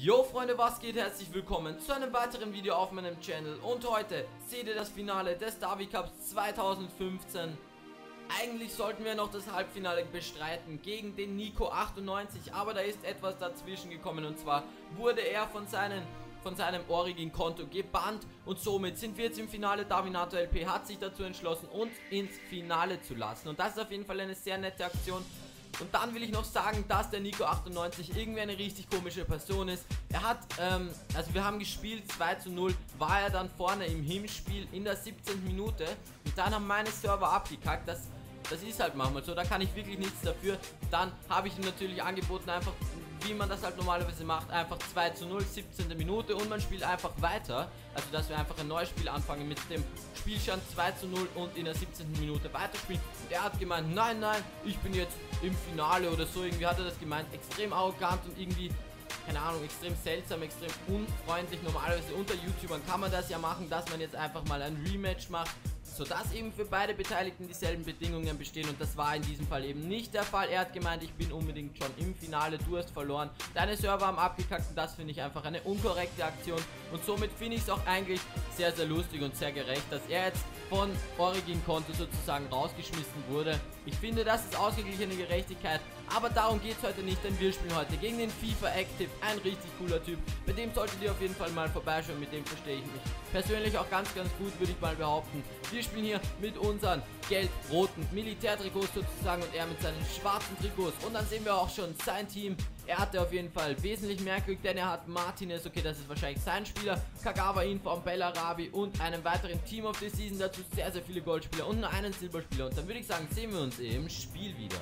Yo Freunde, was geht? Herzlich willkommen zu einem weiteren Video auf meinem Channel und heute seht ihr das Finale des Davis Cups 2015. Eigentlich sollten wir noch das Halbfinale bestreiten gegen den Nico98, aber da ist etwas dazwischen gekommen und zwar wurde er von seinem Origin-Konto gebannt und somit sind wir jetzt im Finale. Davinato LP hat sich dazu entschlossen, uns ins Finale zu lassen und das ist auf jeden Fall eine sehr nette Aktion. Und dann will ich noch sagen, dass der Nico98 irgendwie eine richtig komische Person ist. Er hat, also wir haben gespielt, 2:0, war er dann vorne im Hinspiel in der 17. Minute. Und dann haben meine Server abgekackt, das ist halt manchmal so, da kann ich wirklich nichts dafür. Dann habe ich ihm natürlich angeboten, einfach, wie man das halt normalerweise macht, einfach 2:0, 17. Minute und man spielt einfach weiter. Also dass wir einfach ein neues Spiel anfangen mit dem Spielstand 2:0 und in der 17. Minute weiterspielen. Und er hat gemeint, nein, nein, ich bin jetzt im Finale oder so. Irgendwie hat er das gemeint, extrem arrogant und irgendwie, keine Ahnung, extrem seltsam, extrem unfreundlich. Normalerweise unter YouTubern kann man das ja machen, dass man jetzt einfach mal ein Rematch macht, sodass eben für beide Beteiligten dieselben Bedingungen bestehen und das war in diesem Fall eben nicht der Fall. Er hat gemeint, ich bin unbedingt schon im Finale, du hast verloren, deine Server haben abgekackt und das finde ich einfach eine unkorrekte Aktion und somit finde ich es auch eigentlich sehr, sehr lustig und sehr gerecht, dass er jetzt von Origin-Konto sozusagen rausgeschmissen wurde. Ich finde, das ist ausgeglichene Gerechtigkeit, aber darum geht es heute nicht, denn wir spielen heute gegen den FIFA Active, ein richtig cooler Typ, mit dem solltet ihr auf jeden Fall mal vorbeischauen, mit dem verstehe ich mich persönlich auch ganz, ganz gut, würde ich mal behaupten. Wir spielen hier mit unseren gelb-roten Militärtrikots sozusagen und er mit seinen schwarzen Trikots und dann sehen wir auch schon sein Team. Er hatte auf jeden Fall wesentlich mehr Glück, denn er hat Martinez, okay, das ist wahrscheinlich sein Spieler, Kagawa vom Bellarabi und einem weiteren Team of the Season, dazu sehr, sehr viele Goldspieler und nur einen Silberspieler und dann würde ich sagen, sehen wir uns im Spiel wieder.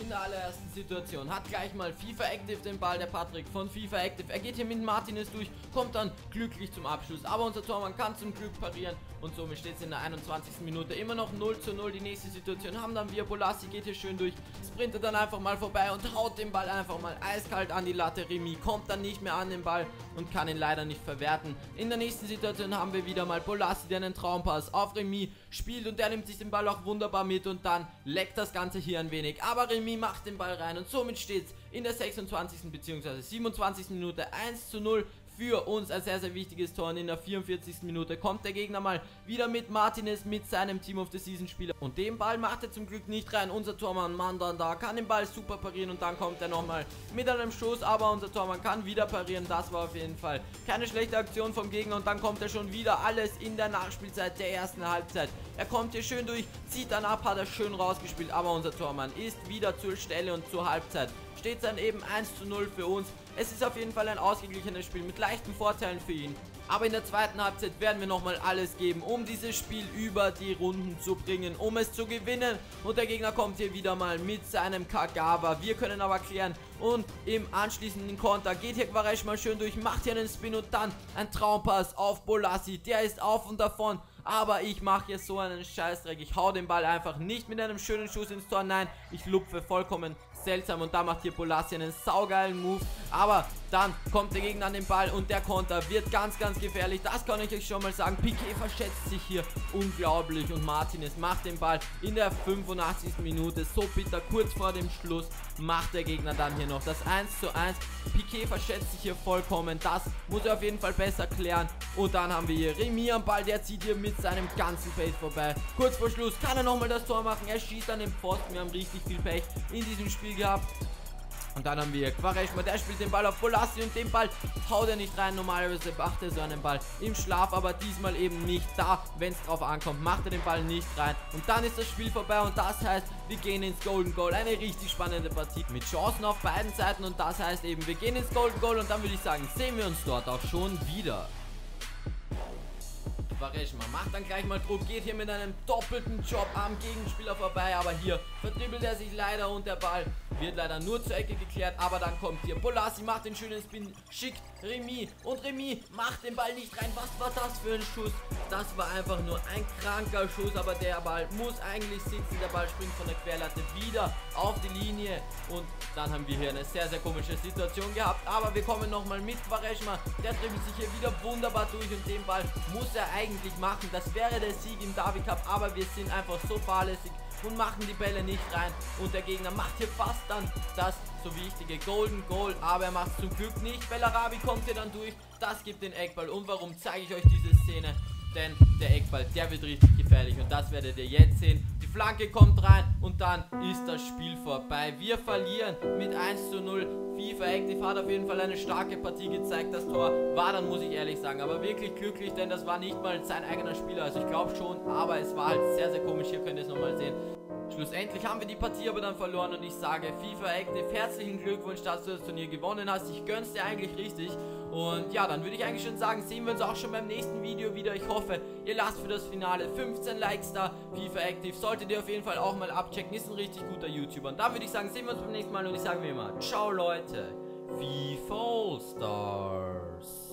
In der allerersten Situation hat gleich mal FIFA Active den Ball, der Patrick von FIFA Active. Er geht hier mit Martinez durch, kommt dann glücklich zum Abschluss. Aber unser Tormann kann zum Glück parieren und somit steht es in der 21. Minute immer noch 0:0. Die nächste Situation haben dann wir. Bolasie geht hier schön durch, sprintet dann einfach mal vorbei und haut den Ball einfach mal eiskalt an die Latte. Remy kommt dann nicht mehr an den Ball und kann ihn leider nicht verwerten. In der nächsten Situation haben wir wieder mal Bolasie, der einen Traumpass auf Remy spielt und der nimmt sich den Ball auch wunderbar mit und dann leckt das Ganze hier ein wenig. Aber Remy macht den Ball rein und somit steht es in der 26. bzw. 27. Minute 1:0 für uns, ein sehr, sehr wichtiges Tor. Und in der 44. Minute kommt der Gegner mal wieder mit Martinez, mit seinem Team of the Season Spieler und den Ball macht er zum Glück nicht rein. Unser Tormann Mandanda kann den Ball super parieren und dann kommt er nochmal mit einem Schuss, aber unser Tormann kann wieder parieren. Das war auf jeden Fall keine schlechte Aktion vom Gegner und dann kommt er schon wieder, alles in der Nachspielzeit der ersten Halbzeit. Er kommt hier schön durch, zieht dann ab, hat er schön rausgespielt, aber unser Tormann ist wieder zur Stelle und zur Halbzeit steht dann eben 1:0 für uns. Es ist auf jeden Fall ein ausgeglichenes Spiel mit leichten Vorteilen für ihn. Aber in der zweiten Halbzeit werden wir nochmal alles geben, um dieses Spiel über die Runden zu bringen, um es zu gewinnen. Und der Gegner kommt hier wieder mal mit seinem Kagawa. Wir können aber klären und im anschließenden Konter geht hier Quaresh mal schön durch, macht hier einen Spin und dann ein Traumpass auf Bolasie. Der ist auf und davon. Aber ich mache hier so einen Scheißdreck. Ich hau den Ball einfach nicht mit einem schönen Schuss ins Tor. Nein, ich lupfe vollkommen seltsam. Und da macht hier Bolasie einen saugeilen Move. Aber dann kommt der Gegner an den Ball und der Konter wird ganz, ganz gefährlich. Das kann ich euch schon mal sagen. Piqué verschätzt sich hier unglaublich. Und Martinez macht den Ball in der 85. Minute. So bitter, kurz vor dem Schluss macht der Gegner dann hier noch das 1:1. Piqué verschätzt sich hier vollkommen. Das muss er auf jeden Fall besser klären. Und dann haben wir hier Remy am Ball. Der zieht hier mit seinem ganzen Face vorbei. Kurz vor Schluss kann er nochmal das Tor machen. Er schießt an den Pfosten. Wir haben richtig viel Pech in diesem Spiel gehabt. Und dann haben wir Quaresma, der spielt den Ball auf Bolasie und den Ball haut er nicht rein. Normalerweise macht er so einen Ball im Schlaf, aber diesmal eben nicht da. Wenn es drauf ankommt, macht er den Ball nicht rein. Und dann ist das Spiel vorbei und das heißt, wir gehen ins Golden Goal. Eine richtig spannende Partie mit Chancen auf beiden Seiten und das heißt eben, wir gehen ins Golden Goal und dann würde ich sagen, sehen wir uns dort auch schon wieder. Quaresma macht dann gleich mal Druck, geht hier mit einem doppelten Job am Gegenspieler vorbei, aber hier verdribbelt er sich leider und der Ball wird leider nur zur Ecke geklärt, aber dann kommt hier Bolasie, macht den schönen Spin, schickt Remy und Remy macht den Ball nicht rein. Was war das für ein Schuss? Das war einfach nur ein kranker Schuss, aber der Ball muss eigentlich sitzen, der Ball springt von der Querlatte wieder auf die Linie und dann haben wir hier eine sehr, sehr komische Situation gehabt, aber wir kommen nochmal mit Quaresma, der dribbelt sich hier wieder wunderbar durch und den Ball muss er eigentlich machen. Das wäre der Sieg im Davis Cup, aber wir sind einfach so fahrlässig und machen die Bälle nicht rein und der Gegner macht hier fast dann das so wichtige Golden Goal, aber er macht zum Glück nicht. Bellarabi kommt hier dann durch, das gibt den Eckball. Und warum zeige ich euch diese Szene? Denn der Eckball, der wird richtig gefährlich und das werdet ihr jetzt sehen. Die Flanke kommt rein und dann ist das Spiel vorbei. Wir verlieren mit 1:0. FIFA Active hat auf jeden Fall eine starke Partie gezeigt. Das Tor war dann, muss ich ehrlich sagen, aber wirklich glücklich, denn das war nicht mal sein eigener Spieler. Also ich glaube schon, aber es war halt sehr, sehr komisch. Hier könnt ihr es nochmal sehen. Schlussendlich haben wir die Partie aber dann verloren und ich sage FIFA Active, herzlichen Glückwunsch, dass du das Turnier gewonnen hast. Ich gönn's dir eigentlich richtig. Und ja, dann würde ich eigentlich schon sagen, sehen wir uns auch schon beim nächsten Video wieder. Ich hoffe, ihr lasst für das Finale 15 Likes da. FIFA Active solltet ihr auf jeden Fall auch mal abchecken. Ist ein richtig guter YouTuber. Und dann würde ich sagen, sehen wir uns beim nächsten Mal. Und ich sage wie immer, ciao Leute, FIFA Stars.